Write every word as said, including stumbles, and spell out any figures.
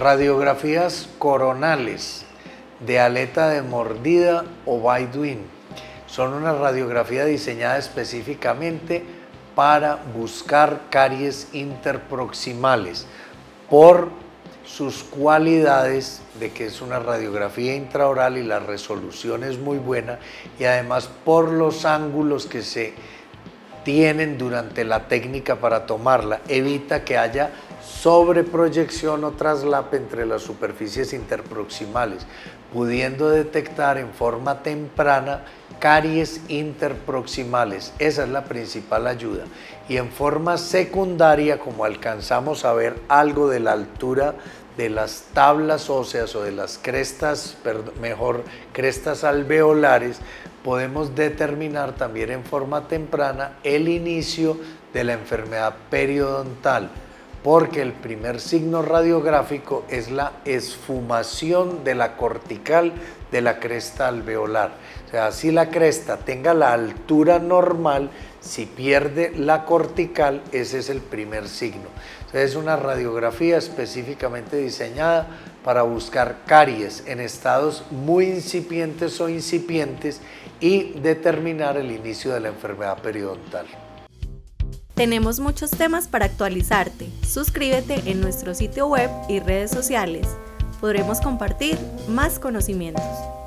Radiografías coronales de aleta de mordida o Bite Wing son una radiografía diseñada específicamente para buscar caries interproximales por sus cualidades de que es una radiografía intraoral y la resolución es muy buena, y además por los ángulos que se tienen durante la técnica para tomarla, evita que haya sobreproyección o traslape entre las superficies interproximales, pudiendo detectar en forma temprana caries interproximales. Esa es la principal ayuda. Y en forma secundaria, como alcanzamos a ver algo de la altura de las tablas óseas o de las crestas, perdón, mejor crestas alveolares, podemos determinar también en forma temprana el inicio de la enfermedad periodontal, porque el primer signo radiográfico es la esfumación de la cortical de la cresta alveolar. O sea, si la cresta tenga la altura normal, si pierde la cortical, ese es el primer signo. O sea, es una radiografía específicamente diseñada para buscar caries en estados muy incipientes o incipientes y determinar el inicio de la enfermedad periodontal. Tenemos muchos temas para actualizarte. Suscríbete en nuestro sitio web y redes sociales. Podremos compartir más conocimientos.